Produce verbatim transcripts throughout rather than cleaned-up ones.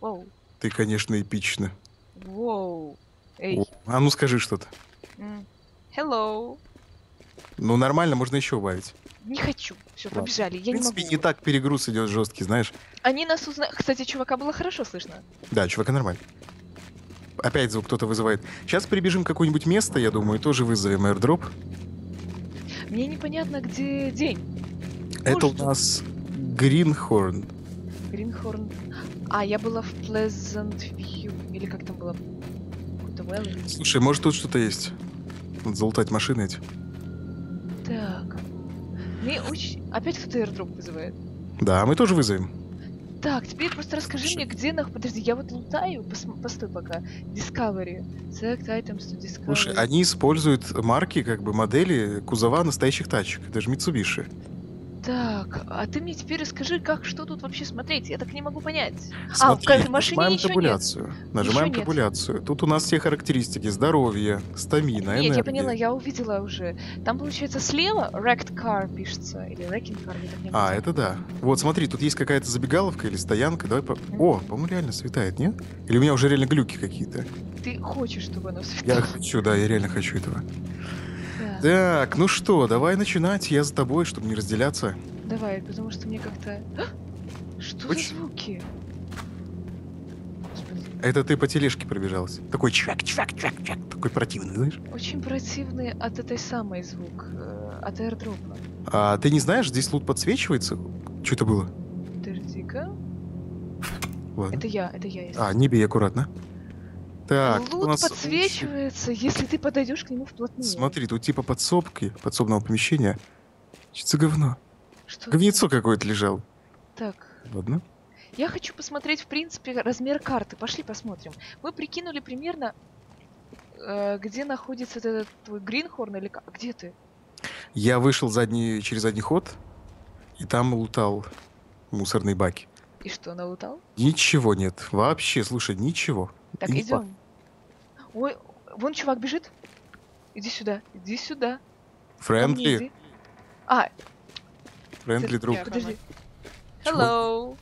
Воу. Ты, конечно, эпично. Воу. Эй. А ну скажи что-то. Hello. Ну нормально, можно еще убавить. Не хочу. Все, побежали. Я в принципе, не могу. Не так перегруз идет жесткий, знаешь. Они нас узнали. Кстати, чувака было хорошо слышно. Да, чувака нормально. Опять звук кто-то вызывает. Сейчас прибежим в какое-нибудь место, я думаю, и тоже вызовем airdrop. Мне непонятно, где день. Это может, у нас Гринхорн. Гринхорн. А, я была в Pleasant View. Или как там было? Слушай, может тут что-то есть? Надо залутать машины эти. Так. Мне очень... Опять кто-то airdrop вызывает. Да, мы тоже вызовем. Так, теперь просто расскажи Ш... мне, где нах... Подожди, я вот лутаю, пос... постой пока. Discovery. Select items to Discovery. Слушай, они используют марки, как бы модели кузова настоящих тачек. Это же Mitsubishi. Так, а ты мне теперь расскажи, как, что тут вообще смотреть? Я так не могу понять. Смотри, а, в машине нажимаем ничего табуляцию. Нет. Нажимаем еще табуляцию. Нет. Тут у нас все характеристики. Здоровье, стамина, энергия. Нет, я поняла, я увидела уже. Там, получается, слева wrecked car пишется. Или wrecking car. А, это да. Вот, смотри, тут есть какая-то забегаловка или стоянка. Давай по... Mm-hmm. О, по-моему, реально светает, нет? Или у меня уже реально глюки какие-то? Ты хочешь, чтобы оно светало? Я хочу, да, я реально хочу этого. Так, ну что, давай начинать. Я за тобой, чтобы не разделяться. Давай, потому что мне как-то... А? Что Очень... за звуки? Господи. Это ты по тележке пробежалась. Такой чвак-чвак-чвак-чвак. Такой противный, знаешь? Очень противный от этой самой звук. От аирдропа. А ты не знаешь, здесь лут подсвечивается? Что это было? Подожди-ка. Это я, это я. Если... А, не бей аккуратно. Так, лут у нас... подсвечивается, если ты подойдешь к нему вплотную. Смотри, тут типа подсобки, подсобного помещения. Что за говно? Что? Говнецо какое-то лежало. Так. Ладно. Я хочу посмотреть, в принципе, размер карты. Пошли посмотрим. Мы прикинули примерно, э, где находится этот твой Гринхорн или как? Где ты? Я вышел задний, через задний ход, и там лутал мусорные баки. И что, налутал? Ничего нет. Вообще, слушай, ничего. Так, и идем. Ой, вон чувак бежит. Иди сюда, иди сюда. Френдли. А. Френдли друг. Я, подожди. Hello.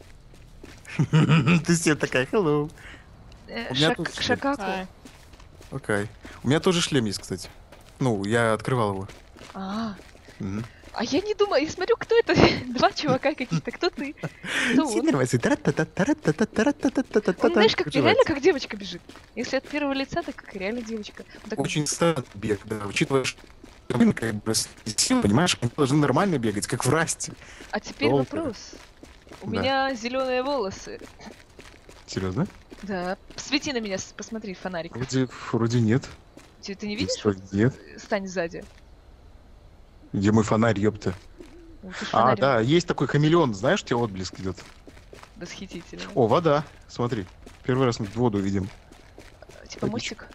Ты себе такая, hello. Шакака. Окей. У меня тоже шлем есть, кстати. Ну, я открывал его. А. А я не думаю, я смотрю, кто это? Два чувака какие-то, кто ты? Знаешь, как реально как девочка бежит. Если от первого лица, так как реально девочка. Очень странный бег, да. Учитывая, что понимаешь, они должны нормально бегать, как в расте. А теперь вопрос. У меня зеленые волосы. Серьезно? Да. Свети на меня, посмотри, фонарик. Вроде нет. Ты не видишь? Нет. Стань сзади. Где мой фонарь, ёпта? Ну, а, да, есть такой хамелеон, знаешь, тебе отблеск идет. Восхитительно. О, вода, смотри. Первый раз мы воду видим. Типа водичка. Мостик?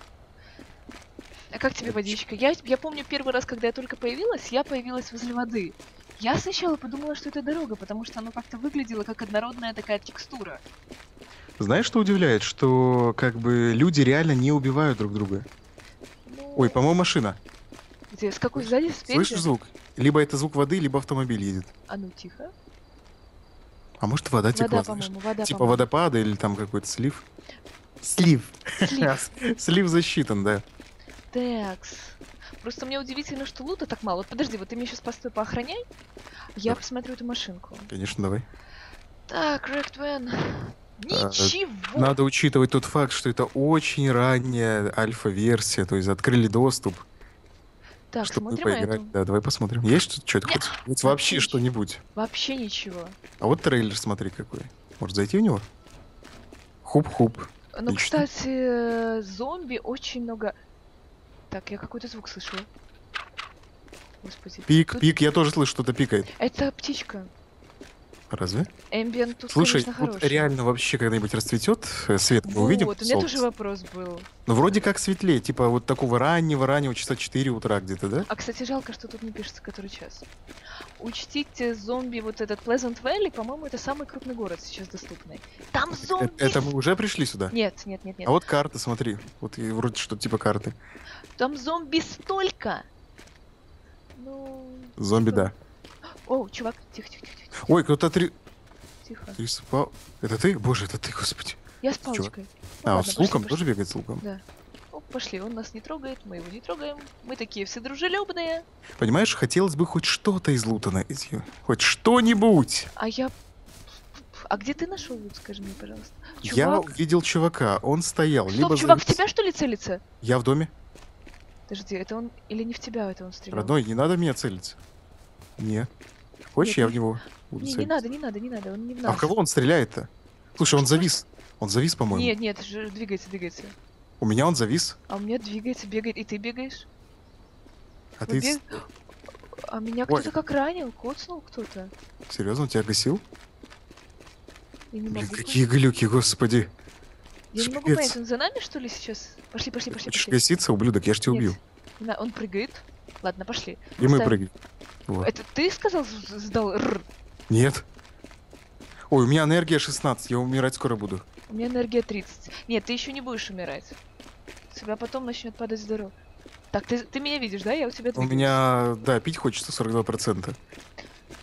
А как тебе водичка? Я, я помню первый раз, когда я только появилась, я появилась возле воды. Я сначала подумала, что это дорога, потому что она как-то выглядела как однородная такая текстура. Знаешь, что удивляет? Что, как бы, люди реально не убивают друг друга. Ну... Ой, по-моему, машина. Где? С какой сзади, спереди? Слышишь звук? Либо это звук воды, либо автомобиль едет. А ну тихо. А может вода, вода текла, по-моему, вода, типа по водопада или там какой-то слив? Слив. Слив. Слив засчитан, да. Такс. Просто мне удивительно, что лута так мало. Вот подожди, вот ты меня сейчас постой поохраняй. Я давай. Посмотрю эту машинку. Конечно, давай. Так, Wrecked Van. Ничего. Надо учитывать тот факт, что это очень ранняя альфа-версия, то есть открыли доступ. Так, чтобы мы поиграли. Эту... Да, давай посмотрим. Есть что-то, что-то хоть, хоть вообще что-нибудь? Вообще ничего. А вот трейлер, смотри, какой. Может зайти в него? Хуп-хуп. Ну, отлично. Кстати, зомби очень много... Так, я какой-то звук слышала. Господи. Пик, тут... пик, я тоже слышу, что-то пикает. Это птичка. Разве? Эмбиент тут, слушай, конечно, хороший. Слушай, реально вообще когда-нибудь расцветет свет, мы вот, увидим. Вот, у меня солнце. Тоже вопрос был. Ну, вроде как светлее, типа вот такого раннего-раннего, часа четыре утра где-то, да? А, кстати, жалко, что тут не пишется, который час. Учтите, зомби, вот этот Pleasant Valley, по-моему, это самый крупный город сейчас доступный. Там зомби! Это, это мы уже пришли сюда? Нет, нет, нет, нет. А вот карта, смотри, вот и вроде что-то типа карты. Там зомби столько! Ну... Зомби, что? Да. О, чувак, тихо-тихо-тихо. Ой, кто-то три... тихо. Ты спал? Это ты? Боже, это ты, господи. Я с палочкой. Ну, а, ладно, с луком? Пошли, тоже пошли. Бегает с луком? Да. Ну, пошли, он нас не трогает, мы его не трогаем. Мы такие все дружелюбные. Понимаешь, хотелось бы хоть что-то из лута найти. Хоть что-нибудь. А я... А где ты нашел лут, скажи мне, пожалуйста? Чувак... Я увидел чувака, он стоял. Стоп, либо чувак, в тебя что ли целится? Я в доме. Подожди, это он или не в тебя, это он стрелял? Родной, не надо меня целиться. Не. Хочешь, нет, я не... в него буду не, целиться? Не надо, не надо, не надо, он не в нас. А в кого он стреляет-то? Слушай, он завис. Он завис, по-моему. Нет, нет, двигается, двигается. У меня он завис. А у меня двигается, бегает, и ты бегаешь. А ты... Бег... А меня кто-то как ранил, коцнул кто-то. Серьезно, он тебя гасил? Блин, какие глюки, господи. Я не могу понять, он за нами, что ли, сейчас? Пошли, пошли, пошли. Хочешь гаситься, ублюдок? Я ж тебя убью. Он прыгает. Ладно, пошли. И мы прыгаем. Это ты сказал, сдал? Нет. Ой, у меня энергия шестнадцать, я умирать скоро буду. У меня энергия тридцать. Нет, ты еще не будешь умирать. У тебя потом начнет падать здоровье. Так, ты, ты меня видишь, да? Я у тебя двигаюсь. У меня, да, пить хочется сорок два процента.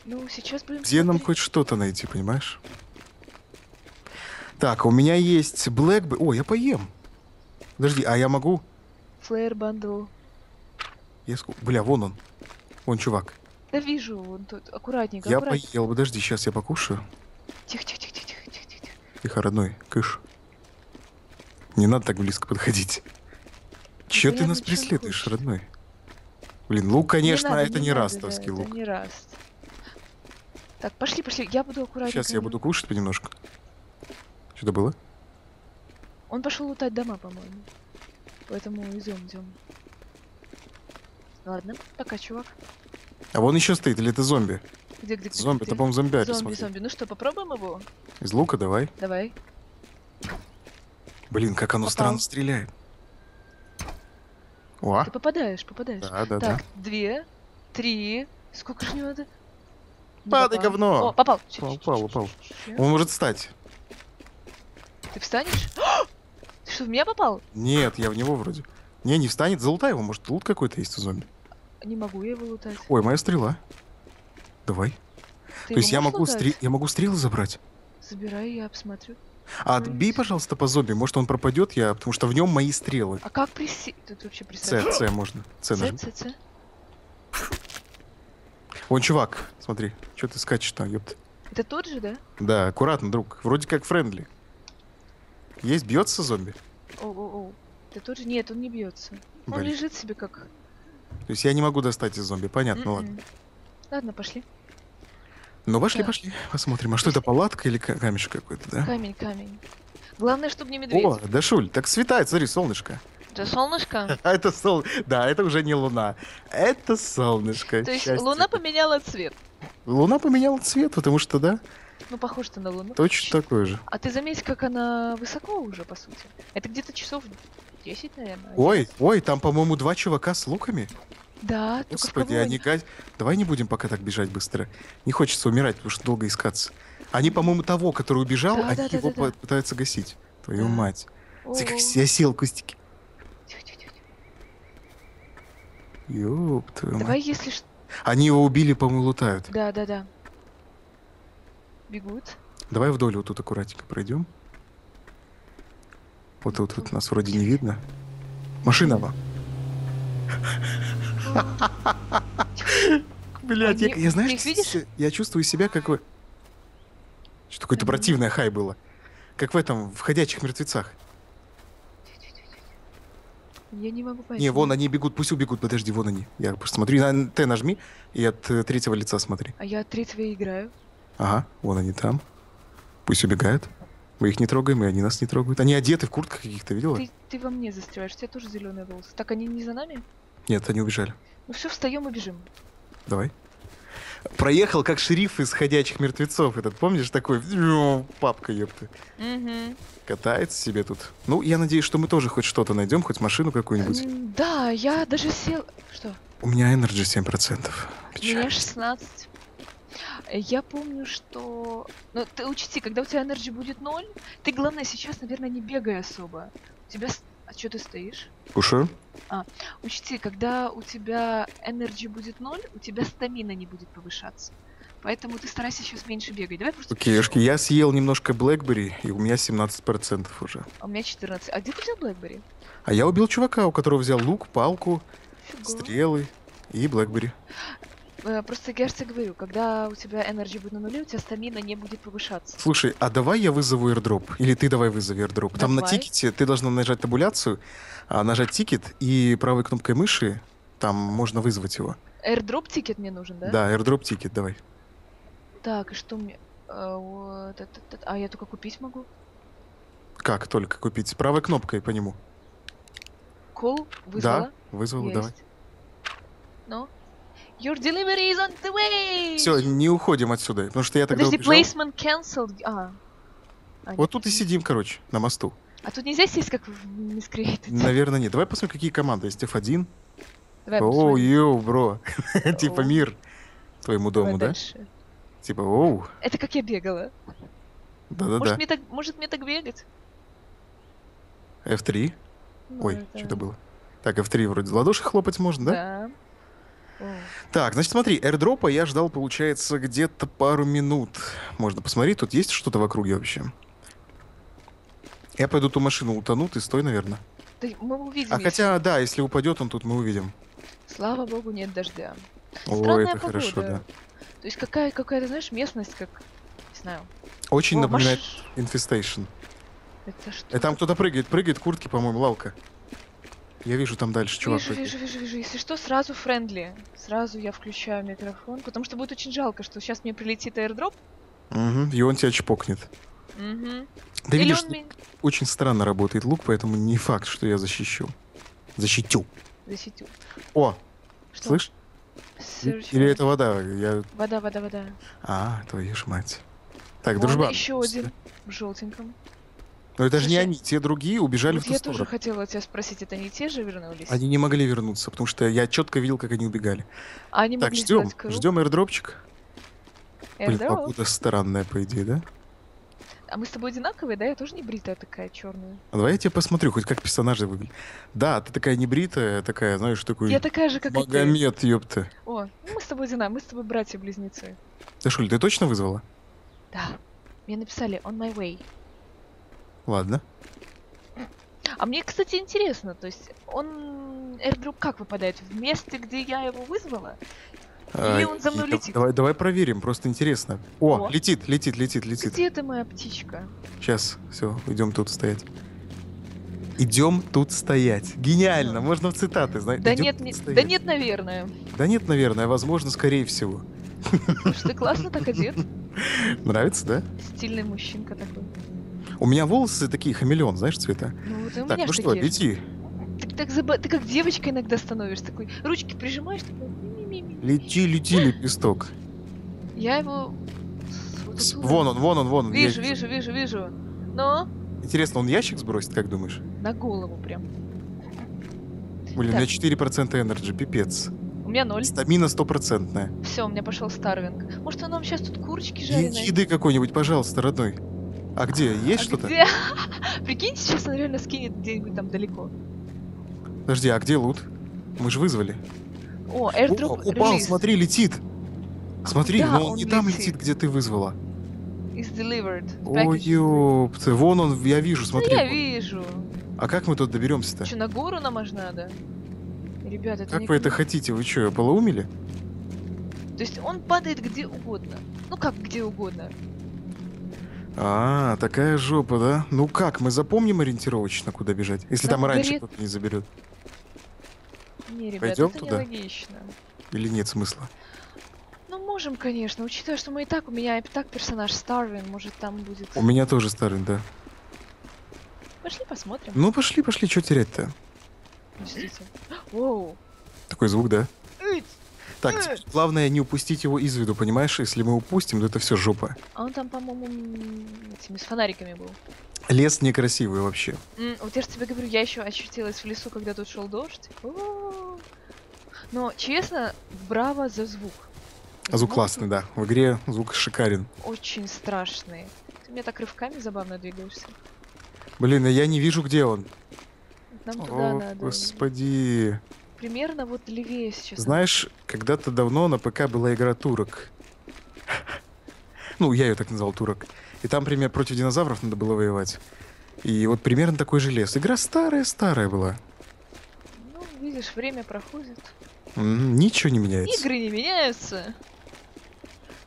Ну, сейчас будем... Где смотреть? Нам хоть что-то найти, понимаешь? Так, у меня есть BlackBerry. О, я поем. Подожди, а я могу? Flare Bundle. Я ск... Бля, вон он. Вон чувак. Да вижу, он тут. Аккуратненько, я аккуратненько. Поел, подожди, сейчас я покушаю. Тихо, тихо, тихо, тихо, тихо, тихо. Тихо, родной, кыш. Не надо так близко подходить. Че ты нас преследуешь, родной? Блин, лук, конечно, это не растовский лук. Это не раст. Так, пошли, пошли, я буду аккуратненько. Сейчас я буду кушать понемножку. Что-то было? Он пошел лутать дома, по-моему. Поэтому идем, идем. Ладно, пока, чувак. А вон еще стоит, или это зомби? Где, где, где? Зомби, это, по-моему, зомби. Зомби, зомби. Ну что, попробуем его? Из лука давай. Давай. Блин, как оно попал. Странно стреляет. О. Ты попадаешь, попадаешь. Да, да, так, да. Две, три. Сколько же не надо? Падай, попал. Говно! О, попал. Попал, упал, упал. Он может встать. Ты встанешь? Ты что, в меня попал? Нет, я в него вроде. Не, не встанет, залутай его. Может, лут какой-то есть у зомби? Не могу я его лутать. Ой, моя стрела. Давай. Ты То есть я могу, стрел... я могу стрелы забрать? Забирай, я обсмотрю. А отбей, пожалуйста, по зомби. Может, он пропадет, я... потому что в нем мои стрелы. А как приси... Тут вообще присадить? С, С можно. С, С, С, С. Вон, чувак, смотри. Что ты скачешь там, ёпта. Это тот же, да? Да, аккуратно, друг. Вроде как френдли. Есть, бьется зомби? О-о-о. Ты тоже? Нет, он не бьется. Он Блин. Лежит себе как... То есть я не могу достать из зомби, понятно, Mm-mm. ладно. Ладно, пошли. Ну, пошли, да. пошли. Посмотрим, а пошли. Что это, палатка или камешек какой-то, да? Камень, камень. Главное, чтобы не медведь. О, Дашуль, так светает, смотри, солнышко. Это солнышко? Это сол... Да, это уже не луна. Это солнышко. То есть луна поменяла цвет? Луна поменяла цвет, потому что, да... Ну, похоже ты на луну. Точно такой же. А ты заметь, как она высоко уже, по сути. Это где-то часов десять, наверное. Ой, ой, там, по-моему, два чувака с луками. Да, Господи, они газ... Давай не будем пока так бежать быстро. Не хочется умирать, потому что долго искаться. Они, по-моему, того, который убежал, да, они да, да, его да, да. пытаются гасить. Твою да. мать. Тихо, я сел, кустики. Тихо, тихо, тихо. Ёб твою мать. Давай, если что... Они его убили, по-моему, лутают. Да, да, да. Бегут. Давай вдоль вот тут аккуратненько пройдем. Вот тут вот, вот, нас вроде не видно. Машина вам. Блять, я, я знаешь, я чувствую себя как вы. Что какое-то противное хай было. Как в этом, в «Ходячих мертвецах». Я не могу понять. Не, вон они бегут, пусть убегут, подожди, вон они. Я просто смотрю, на «Т» нажми и от третьего лица смотри. А я от третьего играю. Ага, вон они там. Пусть убегают. Мы их не трогаем, и они нас не трогают. Они одеты в куртках каких-то, видела? Ты, ты во мне застреваешь, у тебя тоже зеленые волосы. Так, они не за нами? Нет, они убежали. Ну все, встаем и бежим. Давай. Проехал как шериф из «Ходячих мертвецов». Этот, помнишь, такой папка, ёпты. Угу. Катается себе тут. Ну, я надеюсь, что мы тоже хоть что-то найдем, хоть машину какую-нибудь. Да, я даже сел... Что? У меня энерджи семь процентов. У меня шестнадцать. Я помню, что... Ну, ты учти, когда у тебя энергии будет ноль, ты, главное, сейчас, наверное, не бегай особо. У тебя... А что ты стоишь? Кушаю. А, учти, когда у тебя энергии будет ноль, у тебя стамина не будет повышаться. Поэтому ты старайся сейчас меньше бегать. Давай просто... Окейшки, okay, я съел немножко BlackBerry, и у меня семнадцать процентов уже. А у меня четырнадцать. А где ты взял BlackBerry? А я убил чувака, у которого взял лук, палку, фига, стрелы и BlackBerry. Просто я же тебе говорю, когда у тебя энергия будет на нуле, у тебя стамина не будет повышаться. Слушай, а давай я вызову аирдроп, или ты давай вызови аирдроп. Там на тикете ты должна нажать табуляцию, нажать тикет, и правой кнопкой мыши там можно вызвать его. Airdrop тикет мне нужен, да? Да, airdrop тикет, давай. Так, и что мне... А я только купить могу? Как только купить? Правой кнопкой по нему. Call? Вызвала? Да, вызвала, давай. Ну? Your delivery is on the way! Все, не уходим отсюда, потому что я тогда убежал. Подожди, placement cancelled. А. А, вот нет, тут нет. И сидим, короче, на мосту. А тут нельзя сесть, как в Мискрейт? Наверное, нет. Давай посмотрим, какие команды есть. эф один. Оу, йоу, бро. Типа мир твоему дому, да? Типа, оу. Это как я бегала. Да-да-да. Может мне так бегать? эф три. Ой, что-то было. Так, эф три вроде ладоши хлопать можно, да? Да. Так, значит, смотри, аирдропа я ждал, получается, где-то пару минут. Можно посмотреть, тут есть что-то в округе вообще? Я пойду ту машину утону, ты стой, наверное. Да, мы увидим. А если... хотя, да, если упадет он тут, мы увидим. Слава богу, нет дождя. Странная О, это погода. Хорошо, да. То есть какая, какая-то, знаешь, местность, как, не знаю. Очень О, напоминает маш... инфестейшн. Это что? И там кто-то прыгает, прыгает, куртки, по-моему, лавка. Я вижу там дальше, чувак. Вижу, вижу, вижу, вижу. Если что, сразу френдли. Сразу я включаю микрофон, потому что будет очень жалко, что сейчас мне прилетит аирдроп. Угу, и он тебя чпокнет. Угу. Да или видишь, он... очень странно работает лук, поэтому не факт, что я защищу. Защитю. Защитю. О, что? Слышь? Search или for... это вода? Я... Вода, вода, вода. А, твою ж мать. Так, вон, дружба. Еще один в желтеньком. Но это же не они, те другие убежали вот в ту сторону. Я тоже хотела тебя спросить, это не те же вернулись? Они не могли вернуться, потому что я четко видел, как они убегали. А они так, ждем, ждем аирдропчик. Блин, погода странная, по идее, да? А мы с тобой одинаковые, да? Я тоже не бритая такая, черная. А давай я тебе посмотрю, хоть как персонажи выглядят. Да, ты такая небритая, такая, знаешь, такой... Я такая же, как Магомед, и ты. Ёпта. О, ну мы с тобой одинаковые, мы с тобой братья-близнецы. Да, Шуль, ты точно вызвала? Да. Мне написали on my way. Ладно. А мне, кстати, интересно, то есть он аирдроп как выпадает? В месте, где я его вызвала? Или а, он за мной и, летит? Давай, давай проверим, просто интересно. О, О, летит, летит, летит, летит. Где это моя птичка? Сейчас, все, идем тут стоять. Идем тут стоять. Гениально, а. Можно в цитаты, знаете? Да, не, да нет, наверное. Да нет, наверное, возможно, скорее всего. Слушай, ты классно так одет. Нравится, да? Стильный мужчинка такой. У меня волосы такие хамелеон, знаешь, цвета. Ну, так, ну что, такие. Лети. Ты, так заба... ты как девочка иногда становишься такой. Ручки прижимаешь, такой. Лети, лети, лепесток. Я его... Вон он, вон он, вон он. Вижу, вижу, вижу, вижу. Но... Интересно, он ящик сбросит, как думаешь? На голову прям. Блин, так. У меня четыре процента энерджи, пипец. У меня ноль. Стамина стопроцентная. Все, у меня пошел старвинг. Может, он нам сейчас тут курочки жареные? Еды какой-нибудь, пожалуйста, родной. А где? Есть а что-то? Где? Прикинь, сейчас он реально скинет где-нибудь там далеко. Подожди, а где лут? Мы же вызвали. О, аирдроп упал, released. Смотри, летит. Смотри, да, но он, он не летит. Там летит, где ты вызвала. Ой, ёпты. Вон он, я вижу, смотри. Да я вижу. А как мы тут доберемся-то? Что, на гору нам аж надо? Ребята, это как никому... вы это хотите? Вы что, полоумели? То есть он падает где угодно. Ну как где угодно. А, такая жопа, да? Ну как, мы запомним ориентировочно, куда бежать? Если нам там горит... раньше кто-то не заберет. Не, ребят, пойдем это туда? Нелогично. Или нет смысла? Ну, можем, конечно. Учитывая, что мы и так, у меня и так персонаж Старвин, может там будет... У меня тоже Старвин, да. Пошли посмотрим. Ну, пошли, пошли, что терять-то? Подождите. Воу. Такой звук, да? Так, главное не упустить его из виду, понимаешь? Если мы упустим, то это все жопа. А он там, по-моему, этими с фонариками был. Лес некрасивый вообще. Mm, вот я же тебе говорю, я еще очутилась в лесу, когда тут шел дождь. О-о-о. Но, честно, браво за звук. А звук, звук классный, да. В игре звук шикарен. Очень страшный. Ты меня так рывками забавно двигаешься. Блин, а я не вижу, где он. Нам туда О, надо. Господи. Примерно вот левее сейчас. Знаешь, когда-то давно на ПК была игра турок. Ну, я ее так назвал, турок. И там, например, против динозавров надо было воевать. И вот примерно такой же лес. Игра старая-старая была. Ну, видишь, время проходит. Ничего не меняется. Игры не меняются.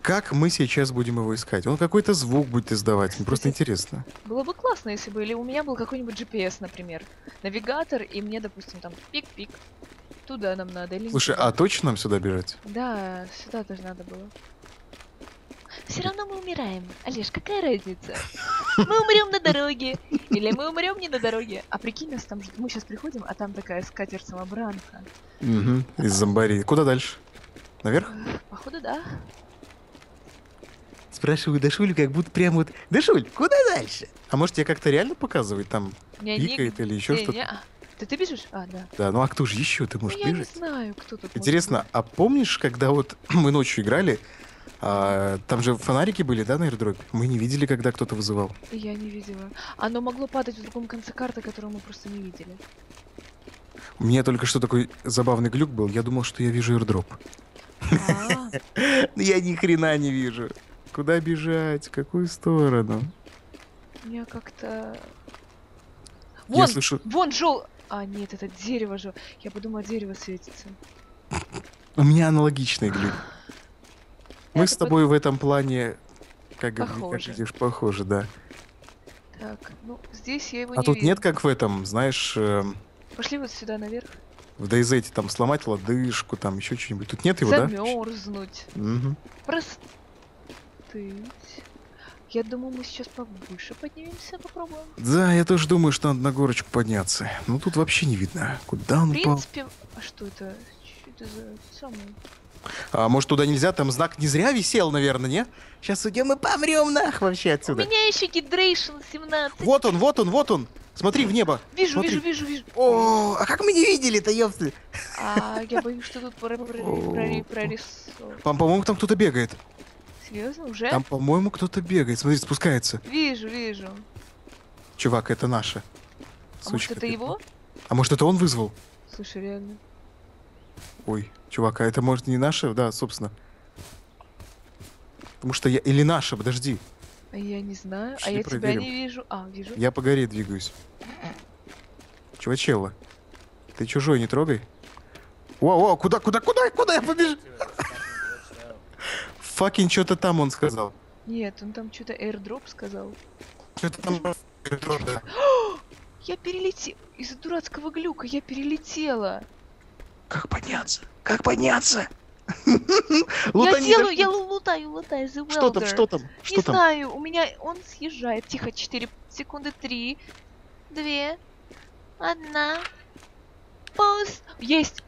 Как мы сейчас будем его искать? Он какой-то звук будет издавать. Кстати, просто интересно. Было бы классно, если бы или у меня был какой-нибудь джи пи эс, например. Навигатор, и мне, допустим, там пик-пик. Туда нам надо. Или слушай, туда. А точно нам сюда бежать? Да, сюда тоже надо было. Все равно мы умираем. Олеж, какая разница? Мы умрем на дороге. Или мы умрем не на дороге. А прикинь, нас там мы сейчас приходим, а там такая скатерть-самобранка. Угу, из зомбарей. Куда дальше? Наверх? Походу, да. Спрашиваю Дашуль, как будто прям вот... Дашуль, куда дальше? А может, я как-то реально показывать? Там не, пикает не, или еще что-то? Ты, ты бежишь? А, да. Да, ну а кто же еще? Ты можешь ну, бежать? Я не знаю, кто тут. Интересно, а помнишь, когда вот мы ночью играли, а, там же фонарики были, да, на аирдропе? Мы не видели, когда кто-то вызывал. Я не видела. Оно могло падать в другом конце карты, которую мы просто не видели. У меня только что такой забавный глюк был. Я думал, что я вижу аирдроп. Но я ни хрена не вижу. Куда бежать? В какую сторону? Я как-то... Вон! Я слышу... Вон, жел... А, нет, это дерево же. Я подумала, дерево светится. У меня аналогичный глюк. Мы с тобой под... в этом плане... Как говоришь, похоже, да. Так, ну, здесь я его а не А тут вижу. Нет, как в этом, знаешь... Э... Пошли вот сюда наверх. В DayZ там сломать лодыжку, там еще что-нибудь. Тут нет его, замерзнуть. Да? Замерзнуть. Угу. Просто... Я думаю, мы сейчас повыше поднимемся, попробуем. Да, я тоже думаю, что надо на горочку подняться. Ну тут вообще не видно, куда он упал. В принципе, а что это? Что это за самое? А может туда нельзя? Там знак не зря висел, наверное, не? Сейчас уйдем и помрем нах вообще отсюда. У меня еще гидрейшн семнадцать. Вот он, вот он, вот он. Смотри в небо. Вижу, смотри. вижу, вижу, вижу. О, а как мы не видели-то, ёпты? А я боюсь, что тут прорисовано. По-моему, там кто-то бегает. Серьезно? Уже? Там, по-моему, кто-то бегает. Смотри, спускается. Вижу, вижу. Чувак, это наша. А может, это его? А может, это он вызвал? Слушай, реально. Ой, чувак, а это, может, не наша? Да, собственно. Потому что я... Или наша, подожди. Я не знаю, а я тебя не вижу. А, вижу. Я по горе двигаюсь. Чувачелла, ты чужой не трогай. О, о, куда, куда, куда, куда я побежал? Факин, что-то там он сказал. Нет, он там что-то airdrop сказал. Что-то там airdrop, да. Я перелетела. Из-за дурацкого глюка я перелетела. Как подняться? Как подняться? Я делаю, я лутаю, лутаю. Что там, что там? Не знаю, у меня он съезжает. Тихо, четыре секунды, три, два, один. Пост. Есть.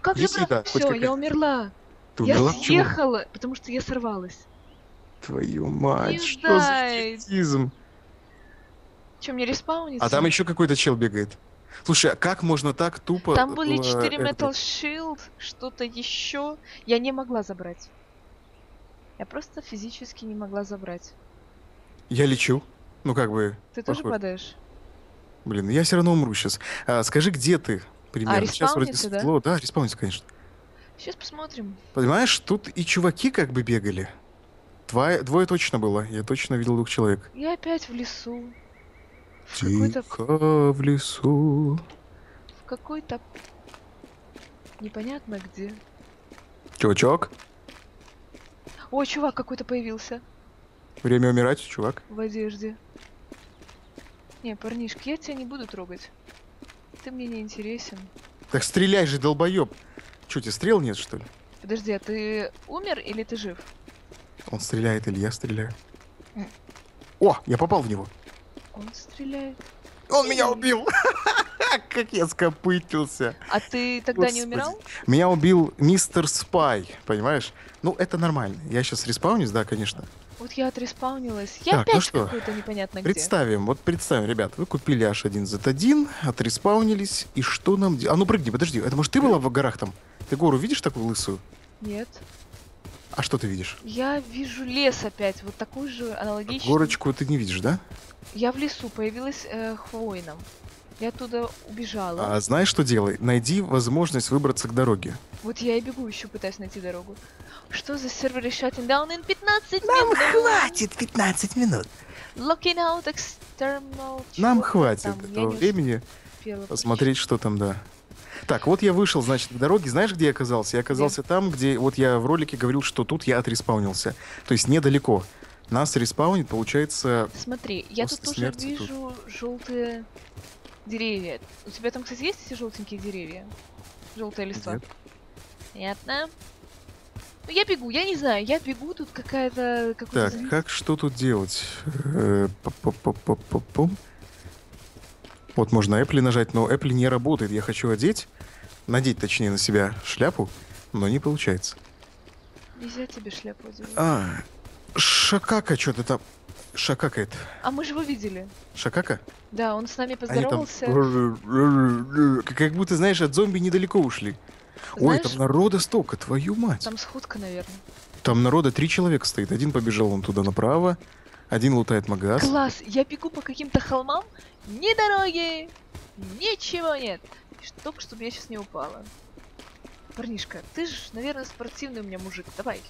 Как же правда? Все, я умерла. Я съехала, потому что я сорвалась. Твою мать, что за идиотизм? Че, мне респаунится? А там еще какой-то чел бегает. Слушай, а как можно так тупо... Там были четыре метал шилд, что-то еще. Я не могла забрать. Я просто физически не могла забрать. Я лечу. Ну как бы... Ты тоже падаешь? Блин, я все равно умру сейчас. А, скажи, где ты? Примерно. А, респаунится, да? Да, респаунится, конечно. Сейчас посмотрим. Понимаешь, тут и чуваки как бы бегали. Двое, двое точно было. Я точно видел двух человек. Я опять в лесу. Тихо в лесу. В какой-то... Непонятно где. Чувачок? О, чувак какой-то появился. Время умирать, чувак. В одежде. Не, парнишка, я тебя не буду трогать. Ты мне не интересен. Так стреляй же, долбоеб. Чё, у тебя стрел нет, что ли? Подожди, а ты умер или ты жив? Он стреляет или я стреляю? Mm. О, я попал в него. Он стреляет. Он и... меня убил! Как я скопытился. А ты тогда Господи. Не умирал? Меня убил мистер Спай, понимаешь? Ну, это нормально. Я сейчас респаунюсь, да, конечно. Вот я отреспаунилась. Я так, опять ну что, какой-то непонятно где. Представим, вот представим, ребят, вы купили эйч один зет один, отреспаунились, и что нам делать? А ну прыгни, подожди, это может ты была в горах там? Ты гору видишь такую лысую? Нет. А что ты видишь? Я вижу лес опять, вот такой же аналогичный. А горочку ты не видишь, да? Я в лесу появилась э, хвойном. Я оттуда убежала. А знаешь, что делай? Найди возможность выбраться к дороге. Вот я и бегу, еще пытаюсь найти дорогу. Что за сервер shutting down in пятнадцать минут? Нам хватит пятнадцать минут. Locking out external... Нам хватит этого времени посмотреть, что там, да. Так, вот я вышел, значит, к дороге. Знаешь, где я оказался? Я оказался где? Там, где... Вот я в ролике говорил, что тут я отреспаунился. То есть недалеко. Нас респаунит, получается... Смотри, я тут тоже вижу тут. Желтые деревья. У тебя там, кстати, есть эти желтенькие деревья? Желтые листва? Нет. Понятно. Ну, я бегу, я не знаю, я бегу, тут какая-то... Так, завис... как, что тут делать? Пу-пу-пу-пу-пу-пу. Вот можно Apple нажать, но Apple не работает. Я хочу одеть, надеть, точнее, на себя шляпу, но не получается. Нельзя тебе шляпу одевать. А, Шакака что-то там... Шакака это. А мы же его видели. Шакака? Да, он с нами поздоровался. Там... Как будто, знаешь, от зомби недалеко ушли. Знаешь, ой, там народа столько, твою мать. Там сходка, наверное. Там народа три человека стоит. Один побежал он туда направо, один лутает магаз. Класс, я бегу по каким-то холмам, ни дороги, ничего нет. Только чтобы я сейчас не упала. Парнишка, ты же, наверное, спортивный у меня мужик, давай.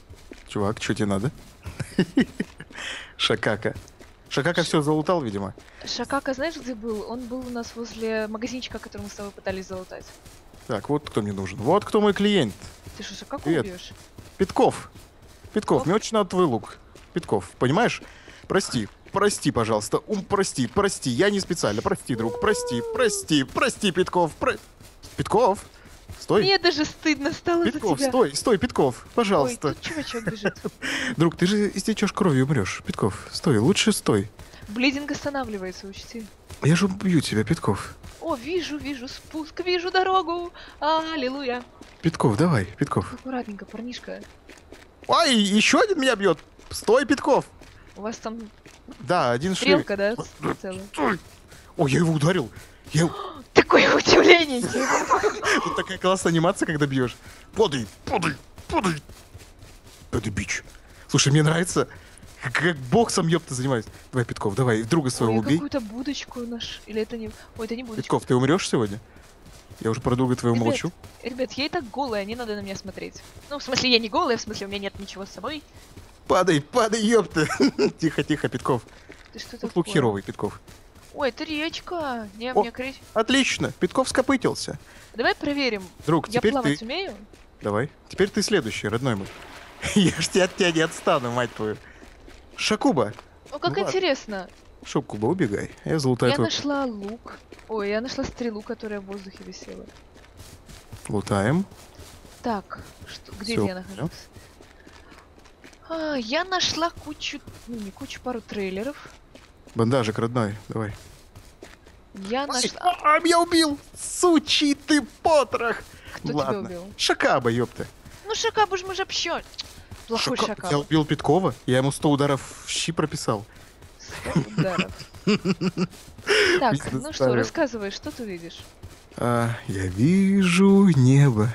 Чувак, что тебе надо? Шакака. Шакака все залутал, видимо. Шакака, знаешь, где был? Он был у нас возле магазинчика, который мы с тобой пытались залутать. Так, вот кто мне нужен. Вот кто мой клиент. Ты что, Шакаку убьешь? Питков. Питков, мне очень надо твой лук. Питков, понимаешь? Прости, прости, пожалуйста. Ум, прости, прости. Я не специально. Прости, друг, прости, прости, прости, Питков. Питков, стой. Мне даже стыдно стало за тебя. Питков, стой, стой, Питков, пожалуйста. Ой, тут чувачок бежит. Друг, ты же истечешь кровью, умрешь. Питков, стой, лучше стой. Блидинг останавливается, учти. Я же бью тебя, Питков. О, вижу, вижу спуск, вижу дорогу. Аллилуйя. Питков, давай, Питков. Аккуратненько, парнишка. Ой, еще один меня бьет. Стой, Питков. У вас там... Да, один стрелка, да? Целый. О, я его ударил. Я... Такое удивление. Тут такая классная анимация, когда бьешь. Подай, подай, подай. Это бич. Слушай, мне нравится... Как боксом, ёпта, занимаюсь. Давай, Питков, давай, друга своего ой, убей. Какую-то будочку наш... Или это не... Ой, это не будочка. Питков, ты умрешь сегодня? Я уже про друга твоего ребят, молчу. Ребят, я и так голая, не надо на меня смотреть. Ну, в смысле, я не голая, в смысле, у меня нет ничего с собой. Падай, падай, ёпта. Тихо, тихо, Питков. Ты что такое? Лук херовый, Питков. Ой, это речка. Не, о, мне крыть. Отлично, Питков скопытился. Давай проверим. Друг, я теперь плавать ты... умею? Давай. Теперь ты следующий, родной мой. Я ж тебя от тебя не отстану, мать твою. Шакуба. О, как ну, интересно. Шакуба, убегай. Я залутаю. Я твой... нашла лук. Ой, я нашла стрелу, которая в воздухе висела. Лутаем. Так, что... где я нахожусь? А, я нашла кучу, ну не кучу, пару трейлеров. Бандажик, родной, давай. Я ой, нашла... А, меня убил! Сучий ты потрох! Кто ладно. Тебя убил? Шакаба, ёпта. Ну Шакаба ж мы же общаем. Плохой Шака... Шакаба. Я убил Питкова, я ему сто ударов в щи прописал. сто ударов. Так, ну что, рассказывай, что ты видишь? Я вижу небо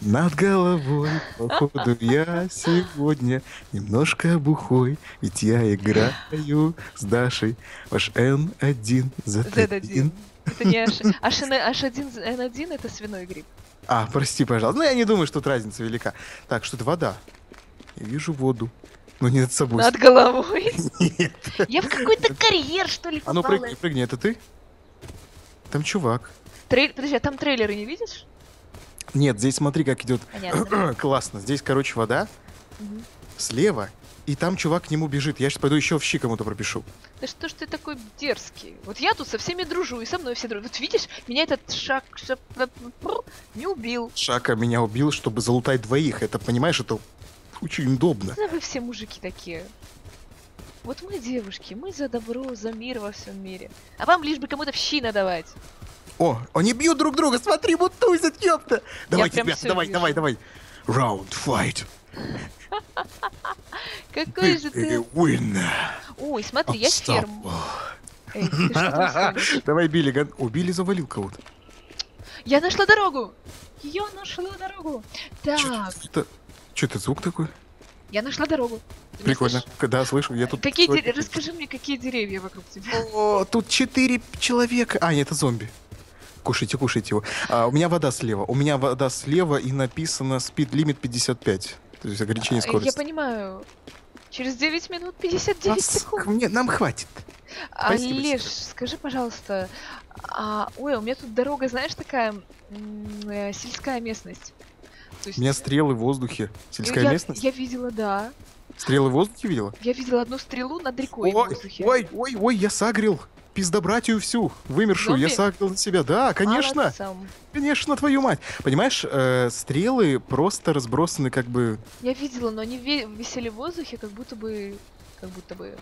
над головой, походу я сегодня немножко бухой, ведь я играю с Дашей ваш эм один зет один. Это не эйч один зет один, это свиной гриб. А, прости, пожалуйста, но я не думаю, что тут разница велика. Так, что это вода. Я вижу воду, но не над собой. Над головой? Нет. Я в какой-то карьер, что ли, попала. А ну прыгни, прыгни, это ты? Там чувак. Трейлер, подожди, а там трейлеры не видишь? Нет, здесь смотри, как идет. Классно, здесь, короче, вода. Угу. Слева, и там чувак к нему бежит. Я сейчас пойду еще в щи кому-то пропишу. Да что ж ты такой дерзкий? Вот я тут со всеми дружу, и со мной все дружат. Вот видишь, меня этот Шак... Шак... не убил. Шака меня убил, чтобы залутать двоих. Это, понимаешь, это... Очень удобно. Да вы все мужики такие. Вот мы девушки, мы за добро, за мир во всем мире. А вам лишь бы кому-то в щи надавать. О, они бьют друг друга, смотри, вот тузят, ёпта. Давай, тебя, давай, вижу. Давай, давай. Раунд, файт. Какой же ты... Ой, смотри, я ферм. Давай, Билли, убили, завалил кого-то. Я нашла дорогу. Я нашла дорогу. Так. Что это звук такой? Я нашла дорогу. Прикольно. Да, слышу. Я тут. Какие деревья? Расскажи мне, какие деревья вокруг тебя. О, тут четыре человека. А, нет, это зомби. Кушайте, кушайте его. А, у меня вода слева. У меня вода слева и написано speed limit пятьдесят пять. То есть ограничение скорости. Я понимаю. Через девять минут пятьдесят девять а, секунд. Мне, нам хватит. А, Леш, скажи, пожалуйста. А, ой, у меня тут дорога, знаешь, такая э, сельская местность. То есть... У меня стрелы в воздухе. Сельская я, местность? Я видела, да. Стрелы в воздухе видела? Я видела одну стрелу над рекой. Ой, в воздухе. Ой, ой, ой, я сагрил. Пиздобратью всю, вымершую, зомби? Я сагрил на себя. Да, конечно. Молодцом. Конечно, твою мать. Понимаешь, э, стрелы просто разбросаны как бы... Я видела, но они висели в воздухе, как будто бы... Как будто бы...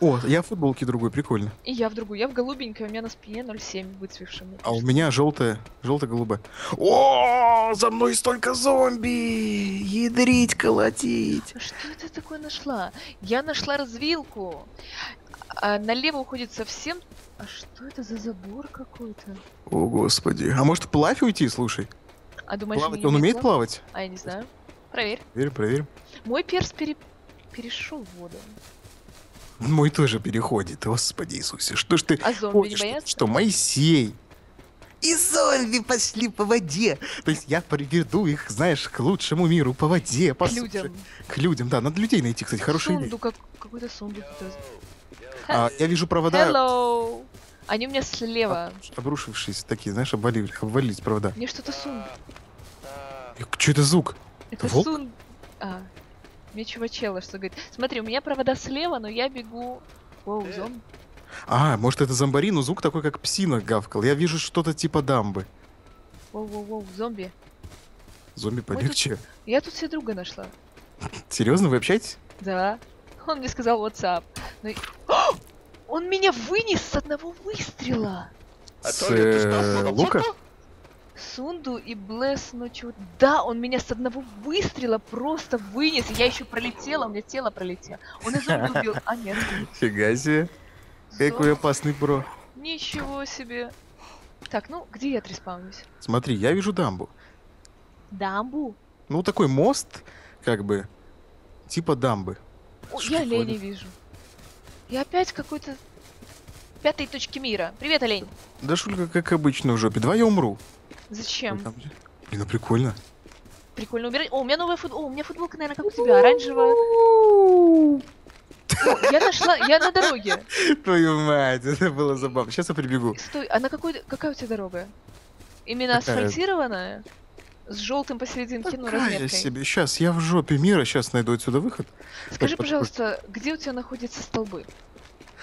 О, я в футболке другой, прикольно. И я в другую, я в голубенькой, у меня на спине ноль семь выцвевшим. А у меня желтая, желто-голубая. О, за мной столько зомби! Ядрить, колотить! Что это такое нашла? Я нашла развилку. А налево уходит совсем... А что это за забор какой-то? О, господи. А может, вплавь уйти, слушай? А думаешь, он, он умеет плавать? плавать? А, я не знаю. Проверь. Проверь, проверь. Мой перс пере... перешел в воду. Мой тоже переходит, господи Иисусе, что ж ты... А зомби не боятся? Что, Моисей и зомби пошли по воде. То есть я приведу их, знаешь, к лучшему миру по воде. По к суше. людям. К людям, да, надо людей найти, кстати, хорошие идеи. Как, какой-то сундук. А, я вижу провода... Hello. Они у меня слева. Обрушившиеся такие, знаешь, обвалили, обвалились провода. Мне что-то сундук. Что это звук? Это сундук. А. Мне чувачело, что говорит, смотри, у меня провода слева, но я бегу... Воу, зомби. А, может это зомбари, но звук такой, как псина гавкал. Я вижу что-то типа дамбы. Воу-воу-воу, зомби. Зомби полегче. Тут... Я тут все друга нашла. Серьезно, вы общаетесь? Да. Он мне сказал WhatsApp. Но... О! Он меня вынес с одного выстрела. С э... лука? Сунду и Блэс ночью. Да, он меня с одного выстрела просто вынес. Я еще пролетела, у меня тело пролетело. Он и зомби убил. А, нет. Фига себе. Какой опасный бро. Ничего себе. Так, ну, где я отреспаунюсь? Смотри, я вижу дамбу. Дамбу? Ну, такой мост, как бы, типа дамбы. О, я олени вижу. Я опять какой-то... Пятой точки мира. Привет, олень. Да шулька, как обычно, в жопе. Давай я умру. Зачем? Блин, а прикольно. Прикольно убирать. О, у меня новая футболка. О, у меня футболка, наверное, как у тебя, оранжевая. Я нашла, я на дороге. Твою мать, это было забавно. Сейчас я прибегу. Стой, а на какой, какая у тебя дорога? Именно асфальтированная? С желтым посерединке, ну, разметкой. Себе. Сейчас, я в жопе мира, сейчас найду отсюда выход. Скажи, пожалуйста, где у тебя находятся столбы?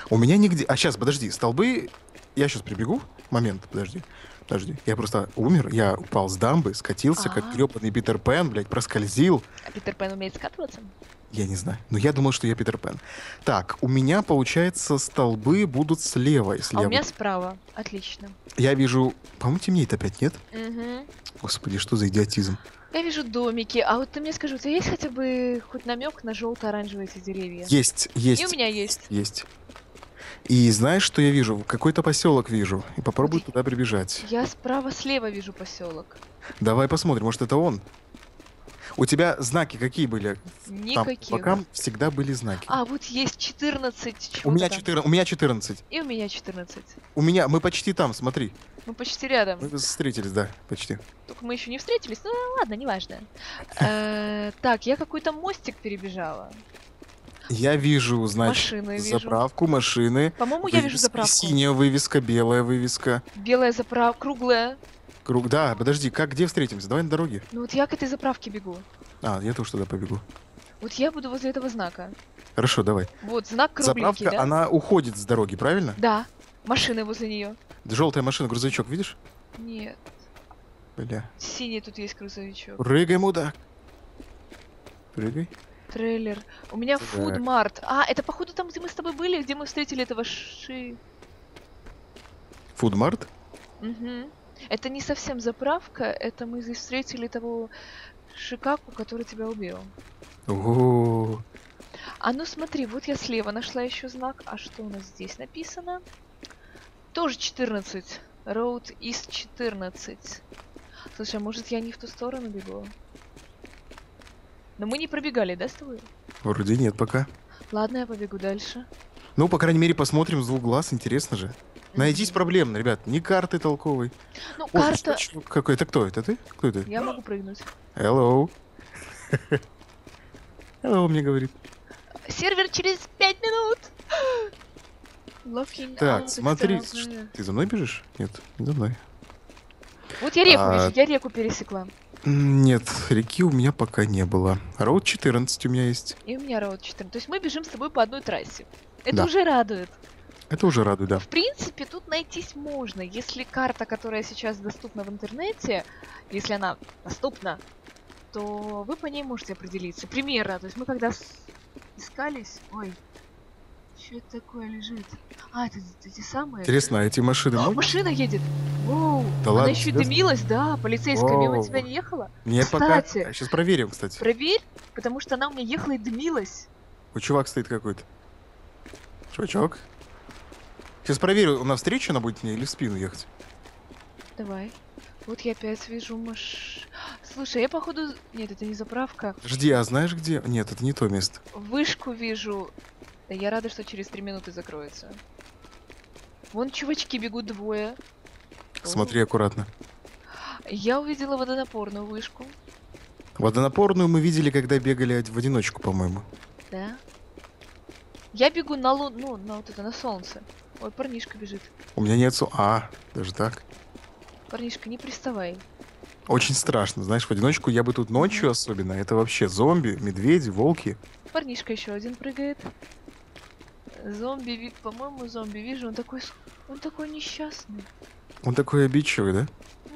У меня нигде. А сейчас, подожди, столбы... Я сейчас прибегу. Момент, подожди. Подожди, я просто умер, я упал с дамбы, скатился, а -а -а. как гребаный Питер Пен, блядь, проскользил. А Питер Пен умеет скатываться? Я не знаю, но я думал, что я Питер Пен. Так, у меня, получается, столбы будут слева, если а я... у меня буду... справа, отлично. Я вижу... По-моему, темнеет опять, нет? Угу. Господи, что за идиотизм? Я вижу домики, а вот ты мне скажи, у тебя есть хотя бы хоть намек на желто-оранжевые эти деревья? Есть, есть. И у меня есть. Есть. И знаешь, что я вижу? Какой-то поселок вижу. И попробую туда прибежать. Я справа-слева вижу поселок. Давай посмотрим, может это он? У тебя знаки какие были? Никакие. По бокам всегда были знаки. А, вот есть четырнадцать. У меня четырнадцать. У меня четырнадцать. И у меня четырнадцать. У меня, мы почти там, смотри. Мы почти рядом. Мы встретились, да, почти. Только мы еще не встретились, ну ладно, неважно. Так, я какой-то мостик перебежала. Я вижу, значит, машины заправку, вижу. машины. По-моему, я вижу заправку. Синяя вывеска, белая вывеска. Белая заправка, круглая. Круг, да, подожди, как, где встретимся? Давай на дороге. Ну вот я к этой заправке бегу. А, я тоже туда побегу. Вот я буду возле этого знака. Хорошо, давай. Вот, знак кругленький, Заправка, да? Она уходит с дороги, правильно? Да, машины возле нее. Желтая машина, грузовичок, видишь? Нет. Бля. Синий тут есть грузовичок. Рыгай, мудак. Прыгай. Трейлер. У меня фудмарт. А, это походу там, где мы с тобой были, где мы встретили этого ши... Фудмарт? Угу. Это не совсем заправка, это мы здесь встретили того Шикаку, который тебя убил. Ого. А ну смотри, вот я слева нашла еще знак. А что у нас здесь написано? Тоже четырнадцать. Road East четырнадцать. Слушай, а может я не в ту сторону бегу? Но мы не пробегали, да, с тобой? Вроде нет пока. Ладно, я побегу дальше. Ну, по крайней мере, посмотрим с двух глаз, интересно же. Mm-hmm. Найдись проблемно, ребят. Ни карты толковой. Ну, О, карта... Какой? Это кто? Это ты? Кто это? Я могу прыгнуть. Hello. Hello, мне говорит. Сервер через пять минут. Locking так, смотри. Ты за мной бежишь? Нет, не за мной. Вот я реку а... вижу, я реку пересекла. Нет, реки у меня пока не было. Роуд четырнадцать у меня есть. И у меня роуд четырнадцать. То есть мы бежим с тобой по одной трассе. Это да. уже радует. Это уже радует, да. В принципе, тут найтись можно. Если карта, которая сейчас доступна в интернете, если она доступна, то вы по ней можете определиться. Примерно. То есть мы когда искались... Ой, что это такое лежит? А, это, это те самые... Интересно, а эти машины... О, могут? Машина едет! Воу! Да она ладно, еще и дымилась, да, полицейская Воу. мимо тебя не ехала. Не, кстати, пока... Сейчас проверим, кстати. Проверь, потому что она у меня ехала и дымилась. У чувак стоит какой-то. Чувачок. Сейчас проверю, у нас встреча она будет мне или в спину ехать? Давай. Вот я опять вижу маш... Слушай, я походу... Нет, это не заправка. Жди, а знаешь где? Нет, это не то место. Вышку вижу. Да я рада, что через три минуты закроется. Вон чувачки бегут двое. Смотри аккуратно. Я увидела водонапорную вышку. Водонапорную мы видели, когда бегали в одиночку, по-моему. Да. Я бегу на лу... ну, на вот это, на солнце. Ой, парнишка бежит. У меня нет су... А, даже так? Парнишка, не приставай. Очень страшно, знаешь, в одиночку я бы тут ночью mm-hmm. особенно. Это вообще зомби, медведи, волки. Парнишка еще один прыгает. Зомби, по-моему, зомби вижу. Он такой... Он такой несчастный. Он такой обидчивый, да?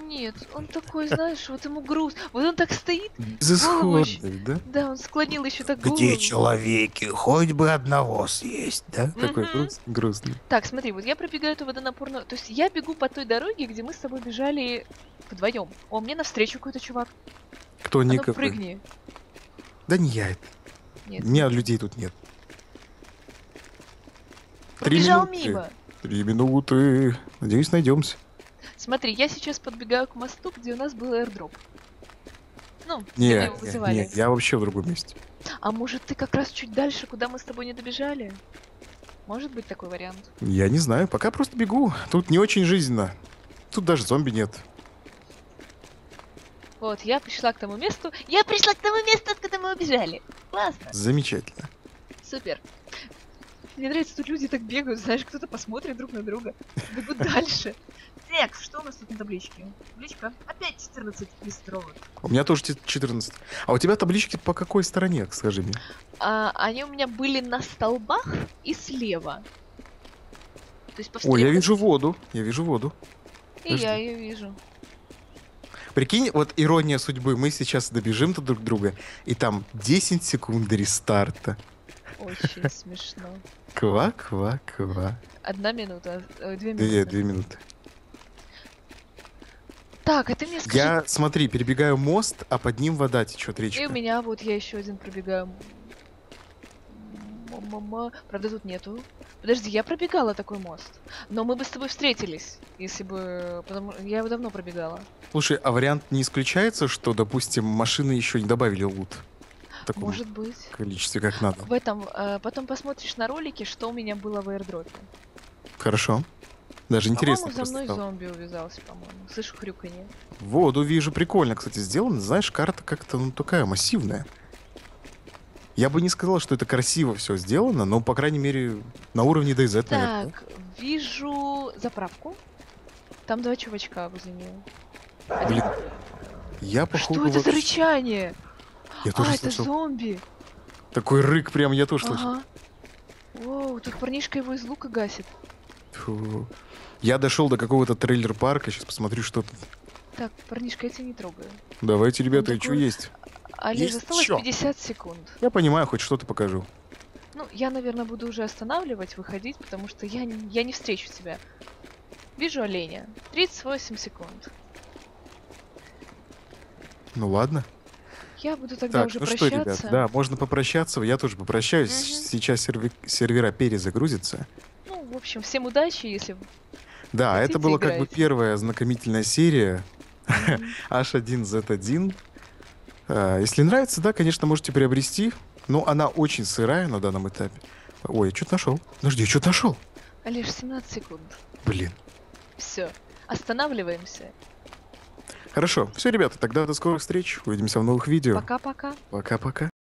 Нет, он такой, знаешь, вот ему груз. Вот он так стоит. Безысходный, да? Да, он склонил еще так голову. Где человеки? Хоть бы одного съесть, да? Такой груз, грустный. Так, смотри, вот я пробегаю эту водонапорную... То есть я бегу по той дороге, где мы с тобой бежали вдвоем. О, мне навстречу какой-то чувак. Кто не какой? Прыгни. Да не я это. Нет. У меня людей тут нет. Пробежал мимо. Три минуты. Надеюсь, найдемся. Смотри, я сейчас подбегаю к мосту, где у нас был аирдроп. Ну, не, не, не, я вообще в другом месте. А может ты как раз чуть дальше, куда мы с тобой не добежали? Может быть такой вариант? Я не знаю, пока просто бегу. Тут не очень жизненно. Тут даже зомби нет. Вот, я пришла к тому месту. Я пришла к тому месту, откуда мы убежали. Классно. Замечательно. Супер. Мне нравится, тут люди так бегают, знаешь, кто-то посмотрит друг на друга. Бегут дальше. Так, что у нас тут на табличке? Табличка опять четырнадцать листровок. У меня тоже четырнадцать. А у тебя таблички по какой стороне, скажи мне? А, они у меня были на столбах и слева. То есть по встречу... Ой, я вижу воду. Я вижу воду. И Подожди. я ее вижу. Прикинь, вот ирония судьбы. Мы сейчас добежим-то друг друга, и там десять секунд рестарта. Очень смешно. Ква-ква-ква. Одна минута, две минуты. Две, две минуты. Так, а ты мне скажи... Я, смотри, перебегаю мост, а под ним вода течет, речка. И у меня, вот я еще один пробегаю. Мама, правда, тут нету. Подожди, я пробегала такой мост. Но мы бы с тобой встретились, если бы... Потому... Я его давно пробегала. Слушай, а вариант не исключается, что, допустим, машины еще не добавили лут? Может быть. В количестве, как надо. В этом. Э, потом посмотришь на ролики, что у меня было в аирдропе. Хорошо. Даже интересно. По-моему, за мной стал. зомби увязался, по-моему. Слышу хрюканье. Воду вижу. Прикольно, кстати, сделано. Знаешь, карта как-то, ну, такая массивная. Я бы не сказала, что это красиво все сделано, но, по крайней мере, на уровне ди зет, наверное. Так, вижу заправку. Там два чувачка возле нее. Блин. Я, походу, Что это вообще... за рычание? Я тоже а, слышал. Это зомби! Такой рык прям, я тоже ага. слышал. Воу, тут парнишка его из лука гасит. Фу. Я дошел до какого-то трейлер-парка, сейчас посмотрю, что тут. Так, парнишка, я тебя не трогаю. Давайте, ребята, такой... что есть? Олег, осталось пятьдесят секунд. Я понимаю, хоть что-то покажу. Ну, я, наверное, буду уже останавливать, выходить, потому что я, я не встречу тебя. Вижу оленя. тридцать восемь секунд. Ну ладно. Я буду тогда так, уже ну прощаться. Что, ребят, да, можно попрощаться, я тоже попрощаюсь. Угу. Сейчас сервер, сервера перезагрузится. Ну, в общем, всем удачи, если... Да, это была играть. как бы первая ознакомительная серия mm-hmm. эйч один зет один. А, если нравится, да, конечно, можете приобрести. Но она очень сырая на данном этапе. Ой, я что-то нашел. Подожди, я что-то нашел. Лишь семнадцать секунд. Блин. Все, останавливаемся. Хорошо. Все, ребята, тогда до скорых встреч. Увидимся в новых видео. Пока-пока. Пока-пока.